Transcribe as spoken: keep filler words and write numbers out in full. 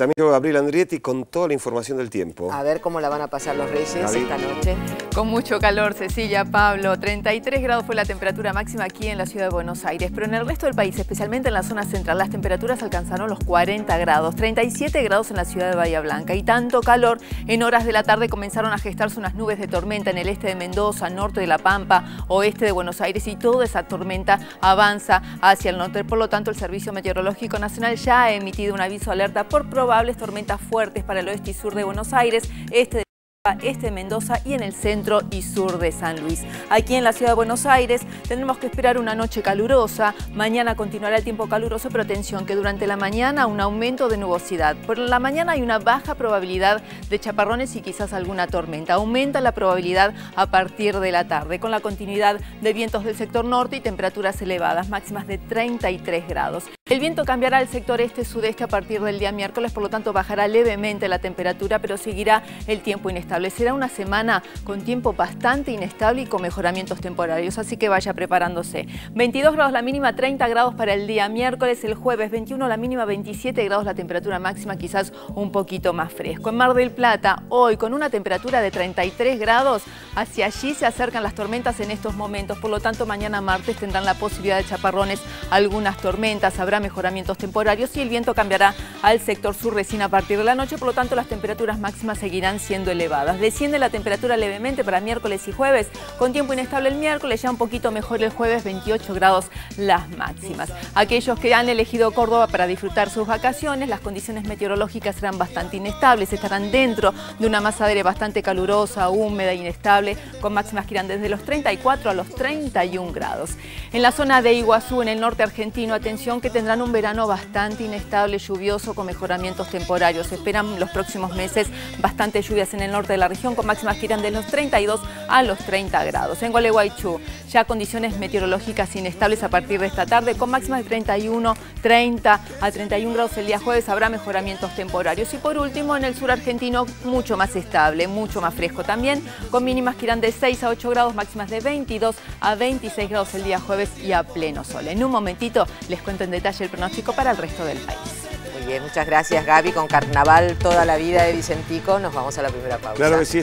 Amigo Gabriela Andrietti con toda la información del tiempo. A ver cómo la van a pasar los Reyes, Gaby, esta noche. Con mucho calor, Cecilia, Pablo. treinta y tres grados fue la temperatura máxima aquí en la ciudad de Buenos Aires. Pero en el resto del país, especialmente en la zona central, las temperaturas alcanzaron los cuarenta grados. treinta y siete grados en la ciudad de Bahía Blanca. Y tanto calor, en horas de la tarde comenzaron a gestarse unas nubes de tormenta en el este de Mendoza, norte de La Pampa, oeste de Buenos Aires. Y toda esa tormenta avanza hacia el norte. Por lo tanto, el Servicio Meteorológico Nacional ya ha emitido un aviso alerta por probabilidad probables tormentas fuertes para el oeste y sur de Buenos Aires, este de este de Mendoza y en el centro y sur de San Luis. Aquí en la ciudad de Buenos Aires tendremos que esperar una noche calurosa. Mañana continuará el tiempo caluroso, pero atención que durante la mañana un aumento de nubosidad. Por la mañana hay una baja probabilidad de chaparrones y quizás alguna tormenta. Aumenta la probabilidad a partir de la tarde con la continuidad de vientos del sector norte y temperaturas elevadas, máximas de treinta y tres grados. El viento cambiará al sector este-sudeste a partir del día miércoles, por lo tanto bajará levemente la temperatura, pero seguirá el tiempo inestable. Será una semana con tiempo bastante inestable y con mejoramientos temporarios, así que vaya preparándose. veintidós grados la mínima, treinta grados para el día miércoles, el jueves veintiuno la mínima, veintisiete grados la temperatura máxima, quizás un poquito más fresco. En Mar del Plata, hoy con una temperatura de treinta y tres grados, hacia allí se acercan las tormentas en estos momentos, por lo tanto mañana martes tendrán la posibilidad de chaparrones, algunas tormentas, habrá mejoramientos temporarios y el viento cambiará al sector sur recién a partir de la noche, por lo tanto las temperaturas máximas seguirán siendo elevadas. Desciende la temperatura levemente para miércoles y jueves, con tiempo inestable el miércoles, ya un poquito mejor el jueves, veintiocho grados las máximas. Aquellos que han elegido Córdoba para disfrutar sus vacaciones, las condiciones meteorológicas serán bastante inestables, estarán dentro de una masa de aire bastante calurosa, húmeda, inestable, con máximas que irán desde los treinta y cuatro a los treinta y un grados. En la zona de Iguazú, en el norte argentino, atención que tendrán un verano bastante inestable, lluvioso, con mejoramientos temporarios. Esperan los próximos meses bastantes lluvias en el norte de la región con máximas que irán de los treinta y dos a los treinta grados. En Gualeguaychú ya condiciones meteorológicas inestables a partir de esta tarde con máximas de treinta y uno, treinta a treinta y un grados el día jueves, habrá mejoramientos temporarios. Y por último en el sur argentino mucho más estable, mucho más fresco también con mínimas que irán de seis a ocho grados, máximas de veintidós a veintiséis grados el día jueves y a pleno sol. En un momentito les cuento en detalle el pronóstico para el resto del país. Bien, muchas gracias Gaby, con Carnaval toda la vida de Vicentico, nos vamos a la primera pausa. Claro que sí.